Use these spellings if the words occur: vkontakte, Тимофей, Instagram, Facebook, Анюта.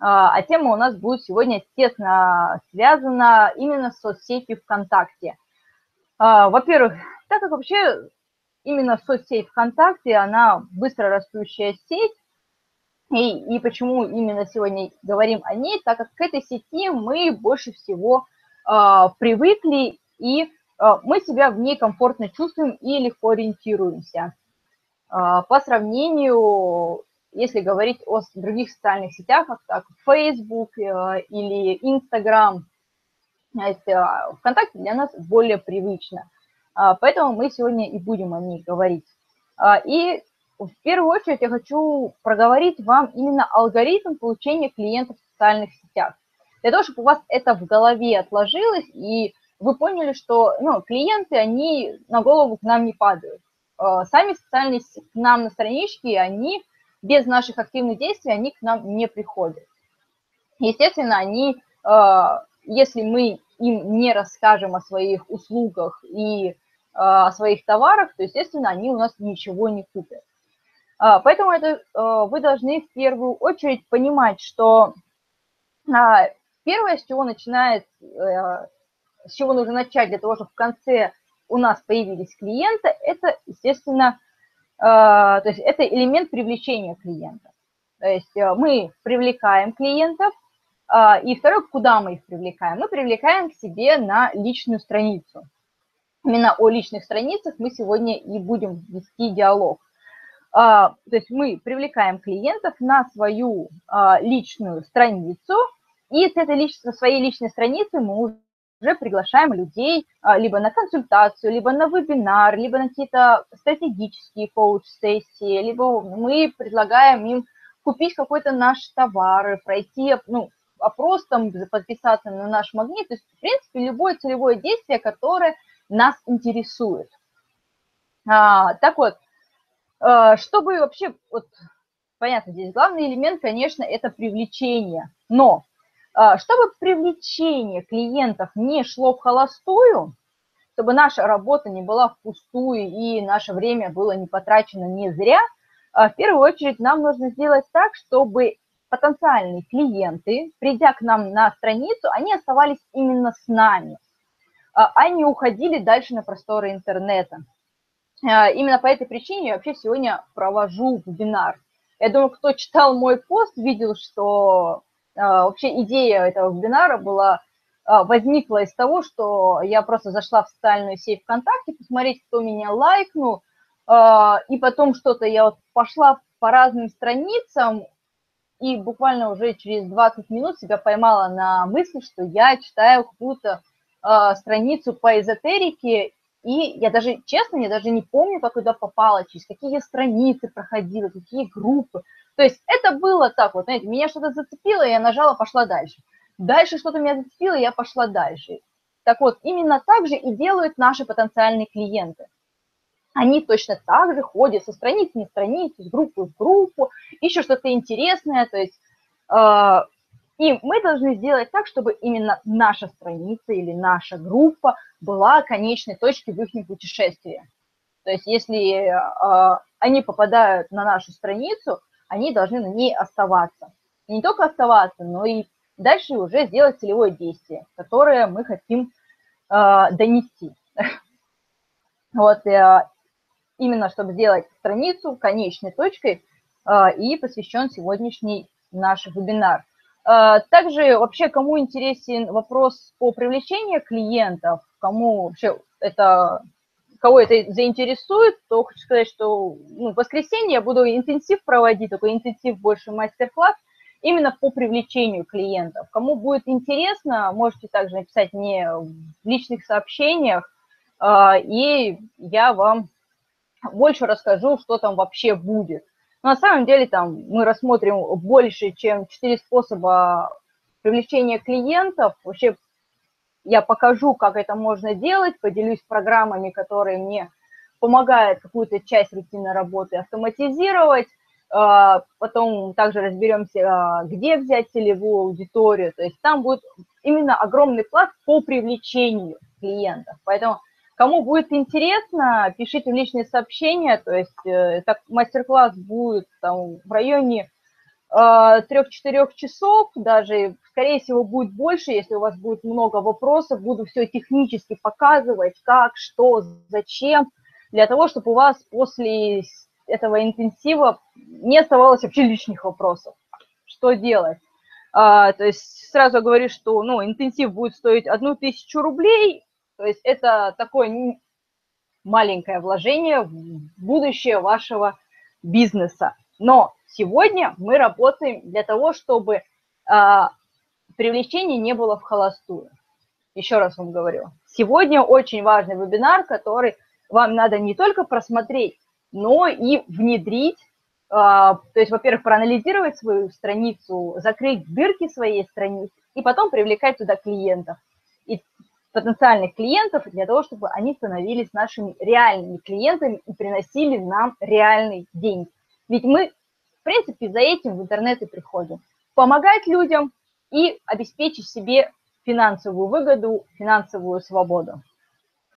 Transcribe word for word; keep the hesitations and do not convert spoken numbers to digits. а тема у нас будет сегодня тесно связана именно с соцсетью ВКонтакте. Во-первых, так как вообще именно соцсеть ВКонтакте, она быстро растущая сеть, и, и почему именно сегодня говорим о ней, так как к этой сети мы больше всего э, привыкли, и э, мы себя в ней комфортно чувствуем и легко ориентируемся. Э, по сравнению, если говорить о других социальных сетях, как так, Facebook э, или Instagram, э, ВКонтакте для нас более привычно. Э, поэтому мы сегодня и будем о ней говорить. Э, и В первую очередь я хочу проговорить вам именно алгоритм получения клиентов в социальных сетях. Для того, чтобы у вас это в голове отложилось, и вы поняли, что ну, клиенты, они на голову к нам не падают. Сами социальные сети к нам на страничке, они без наших активных действий, они к нам не приходят. Естественно, они, если мы им не расскажем о своих услугах и о своих товарах, то, естественно, они у нас ничего не купят. Поэтому это, вы должны в первую очередь понимать, что первое, с чего начинает, с чего нужно начать для того, чтобы в конце у нас появились клиенты, это, естественно, то есть это элемент привлечения клиентов. То есть мы привлекаем клиентов, и второе, куда мы их привлекаем? Мы привлекаем к себе на личную страницу. Именно о личных страницах мы сегодня и будем вести диалог. То есть мы привлекаем клиентов на свою личную страницу, и с этой со своей личной страницы мы уже приглашаем людей либо на консультацию, либо на вебинар, либо на какие-то стратегические коуч-сессии, либо мы предлагаем им купить какой-то наш товар, пройти ну, опрос, там, подписаться на наш магнит. То есть, в принципе, любое целевое действие, которое нас интересует. Так вот. Чтобы вообще, вот, понятно, здесь главный элемент, конечно, это привлечение. Но чтобы привлечение клиентов не шло в холостую, чтобы наша работа не была впустую и наше время было не потрачено не зря, в первую очередь нам нужно сделать так, чтобы потенциальные клиенты, придя к нам на страницу, они оставались именно с нами, а не уходили дальше на просторы интернета. Именно по этой причине я вообще сегодня провожу вебинар. Я думаю, кто читал мой пост, видел, что э, вообще идея этого вебинара была, э, возникла из того, что я просто зашла в социальную сеть ВКонтакте, посмотреть, кто меня лайкнул, э, и потом что-то я вот пошла по разным страницам, и буквально уже через двадцать минут себя поймала на мысли, что я читаю какую-то э, страницу по эзотерике. И я даже, честно, я даже не помню, как туда попала, через какие страницы проходила, какие группы. То есть это было так вот, знаете, меня что-то зацепило, я нажала, пошла дальше. Дальше что-то меня зацепило, я пошла дальше. Так вот, именно так же и делают наши потенциальные клиенты. Они точно так же ходят со страницы на страницу, с группы в группу, еще что-то интересное. То есть, э, и мы должны сделать так, чтобы именно наша страница или наша группа была конечной точкой в их путешествии. То есть если э, они попадают на нашу страницу, они должны на ней оставаться. И не только оставаться, но и дальше уже сделать целевое действие, которое мы хотим э, донести. Вот э, именно, чтобы сделать страницу конечной точкой, э, и посвящен сегодняшний наш вебинар. Э, также вообще, кому интересен вопрос по привлечению клиентов, кому вообще это, кого это заинтересует, то хочу сказать, что ну, в воскресенье я буду интенсив проводить, такой интенсив больше мастер-класс, именно по привлечению клиентов. Кому будет интересно, можете также написать мне в личных сообщениях, и я вам больше расскажу, что там вообще будет. Но на самом деле там мы рассмотрим больше, чем четыре способа привлечения клиентов, вообще. Я покажу, как это можно делать, поделюсь программами, которые мне помогают какую-то часть рутинной работы автоматизировать. Потом также разберемся, где взять целевую аудиторию. То есть там будет именно огромный пласт по привлечению клиентов. Поэтому кому будет интересно, пишите в личные сообщения. То есть мастер-класс будет там в районе трех-четырех часов, даже, скорее всего, будет больше, если у вас будет много вопросов, буду все технически показывать, как, что, зачем, для того, чтобы у вас после этого интенсива не оставалось вообще лишних вопросов, что делать. А, то есть сразу говорю, что ну, интенсив будет стоить одну тысячу рублей, то есть это такое маленькое вложение в будущее вашего бизнеса. Но сегодня мы работаем для того, чтобы а, привлечение не было в холостую. Еще раз вам говорю, сегодня очень важный вебинар, который вам надо не только просмотреть, но и внедрить, а, то есть, во-первых, проанализировать свою страницу, закрыть дырки своей страницы и потом привлекать туда клиентов и потенциальных клиентов для того, чтобы они становились нашими реальными клиентами и приносили нам реальные деньги. Ведь мы, в принципе, за этим в интернет и приходим. Помогать людям и обеспечить себе финансовую выгоду, финансовую свободу.